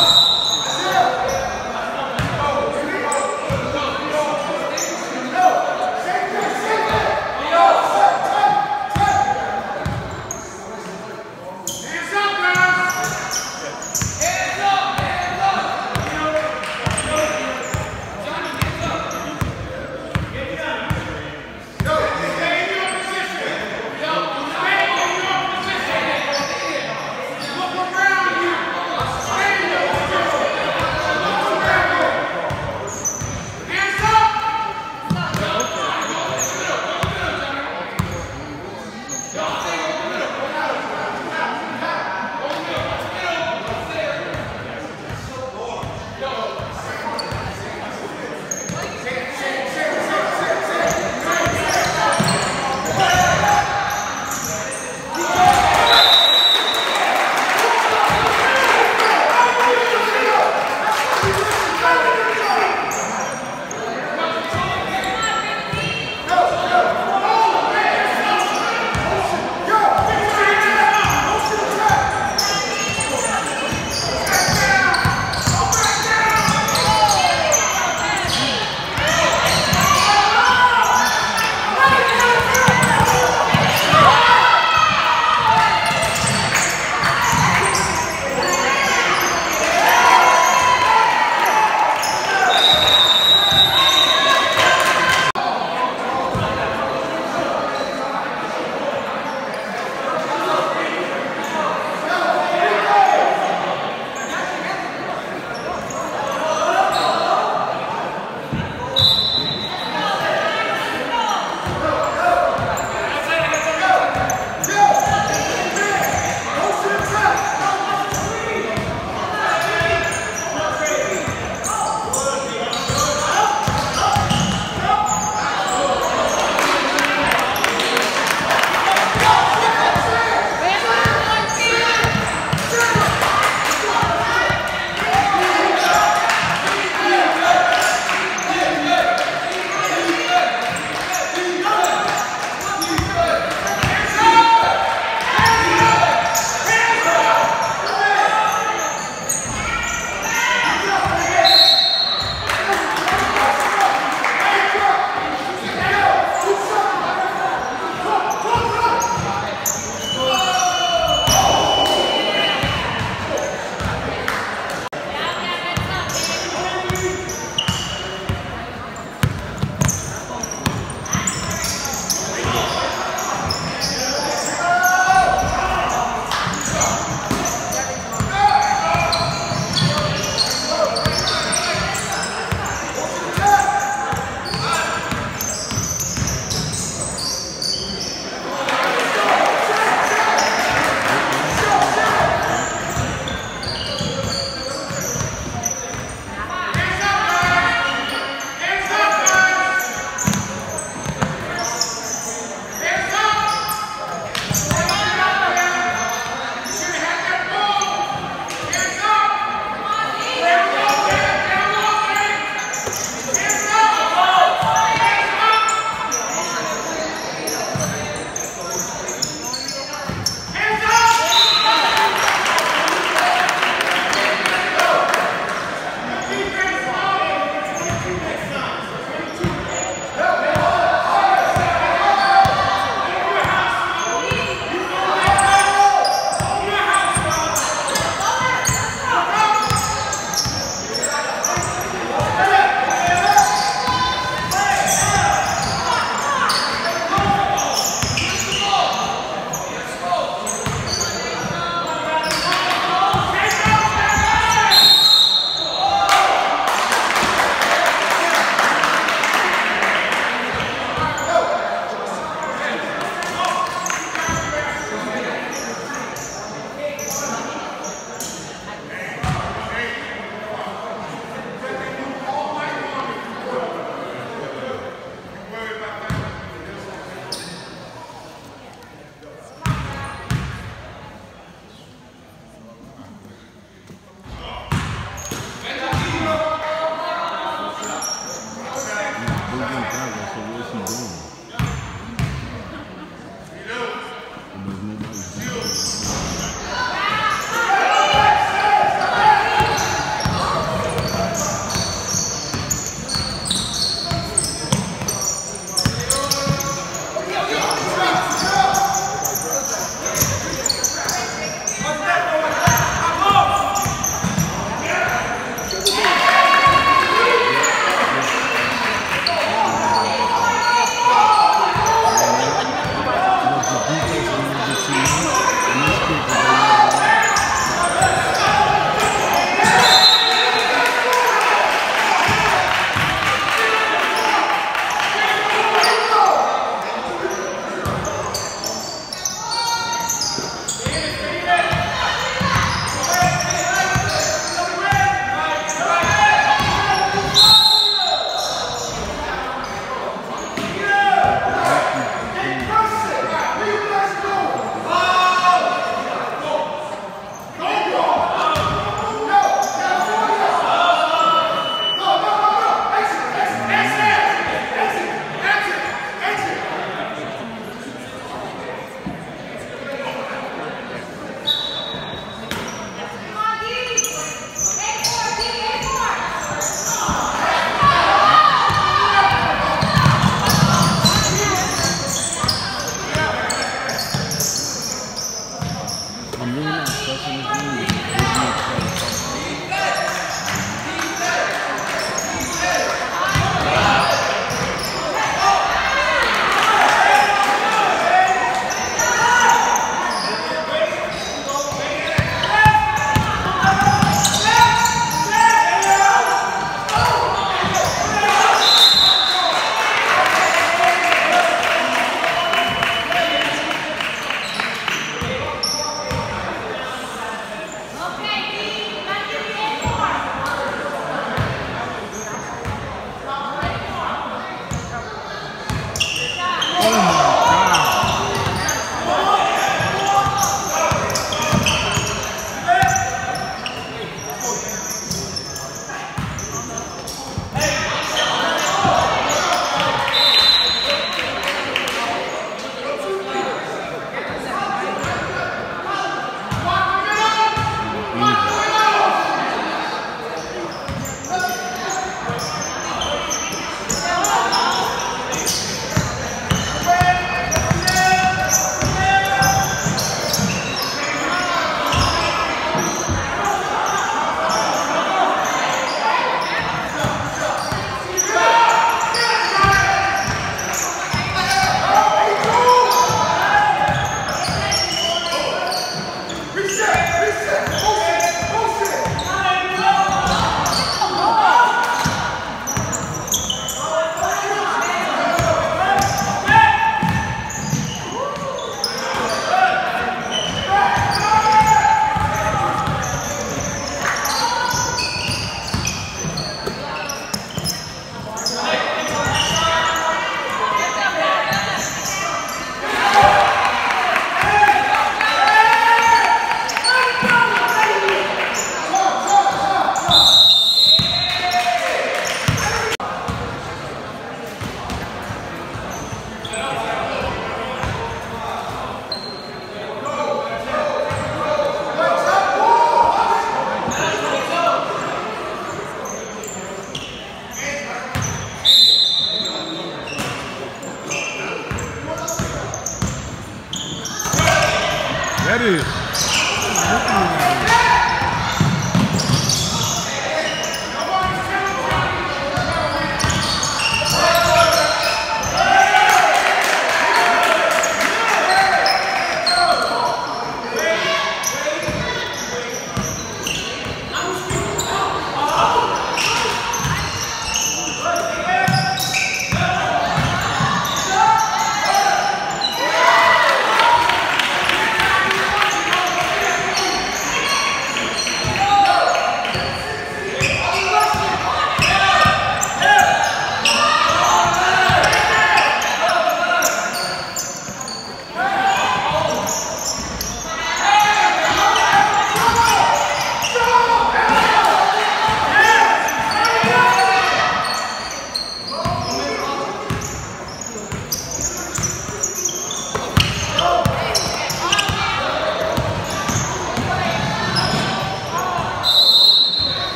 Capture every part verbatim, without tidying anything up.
Let's go.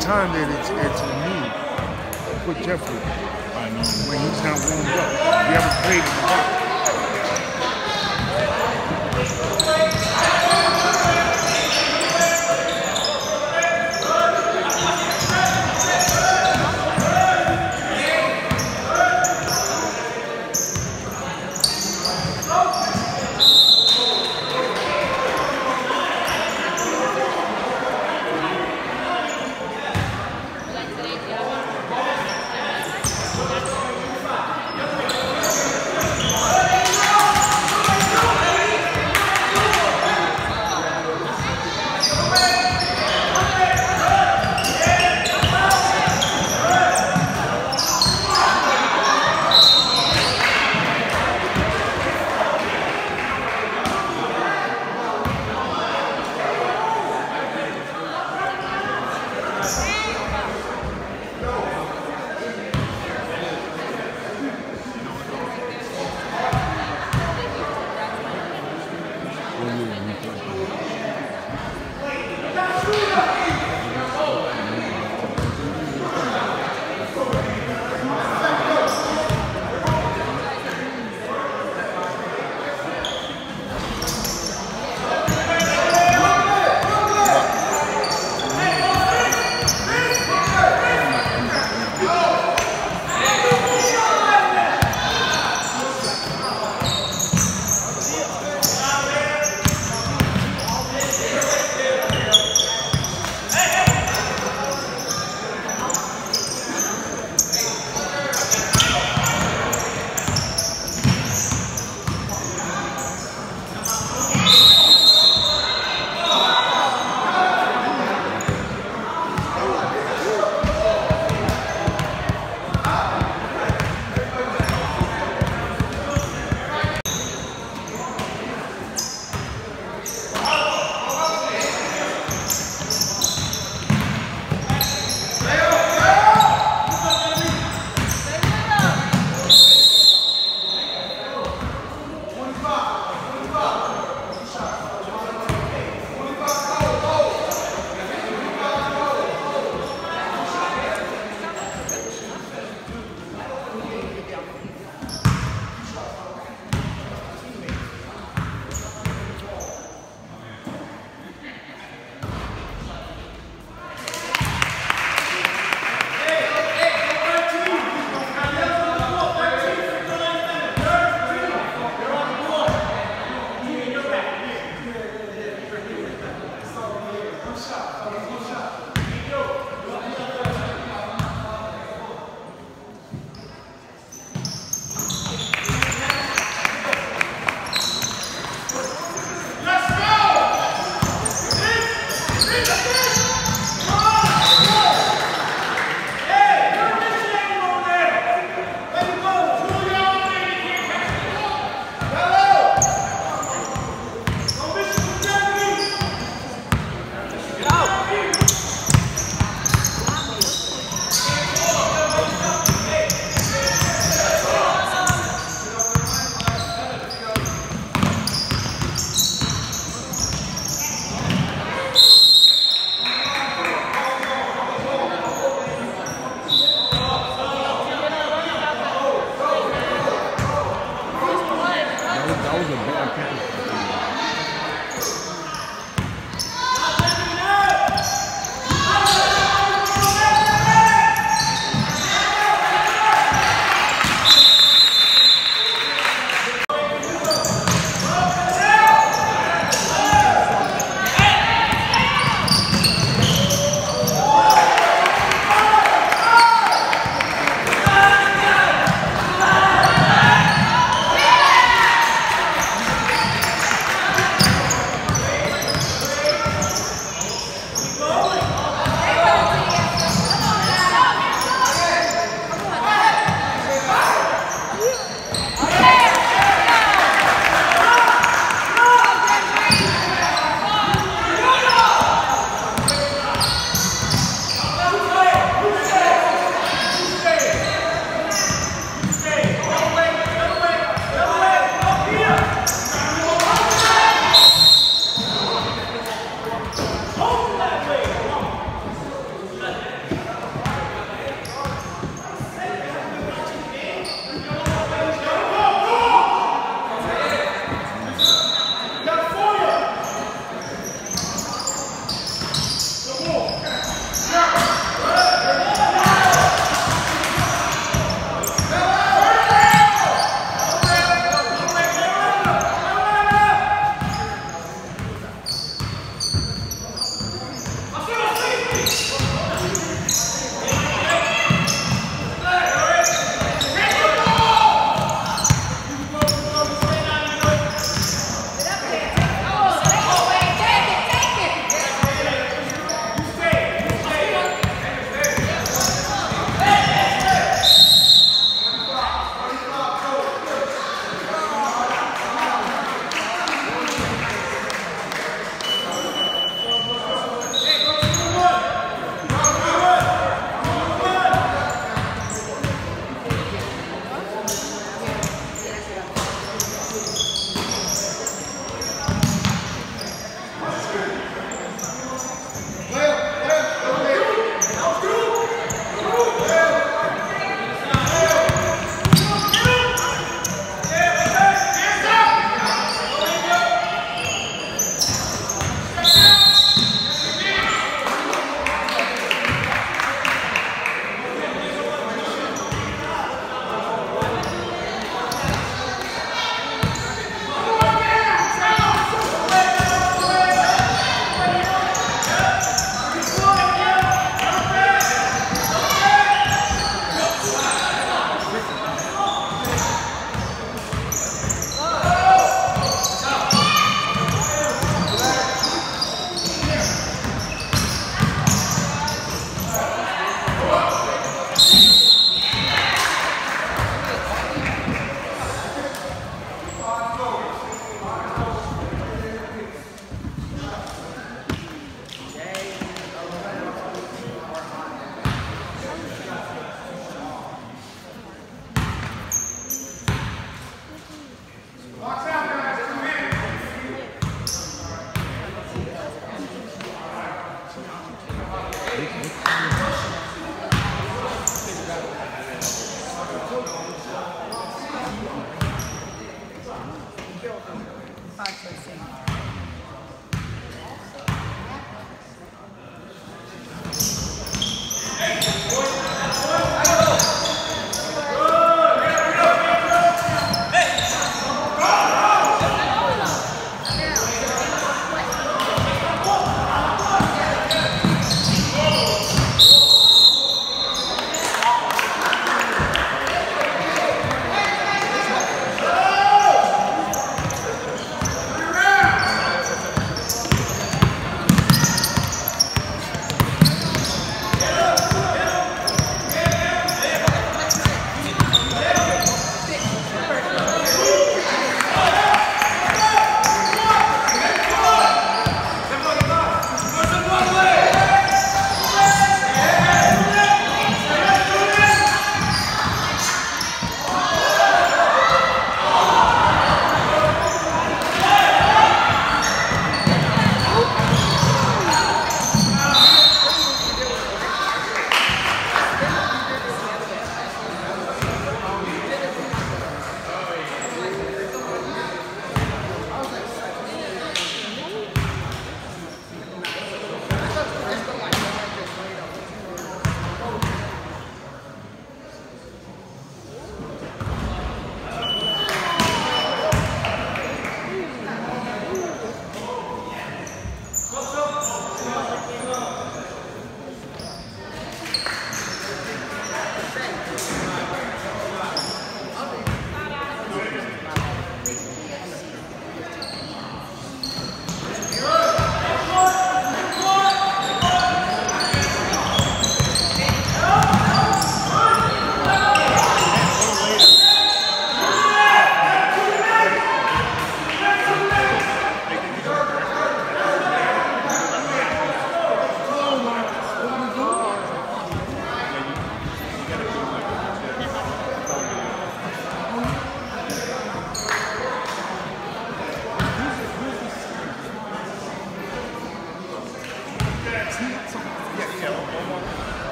time that it's it's removed for Jeffrey when he's not warmed up. You haven't played in the box. All right.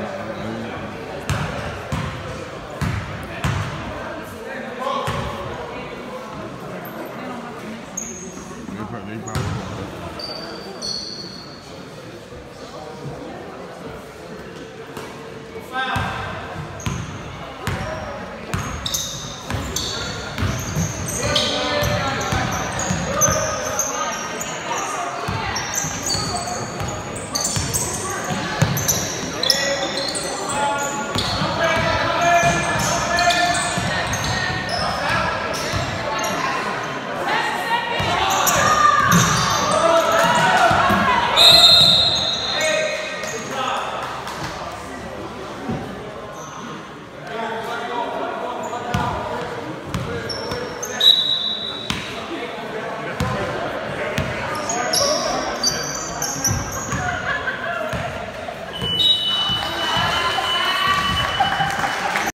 I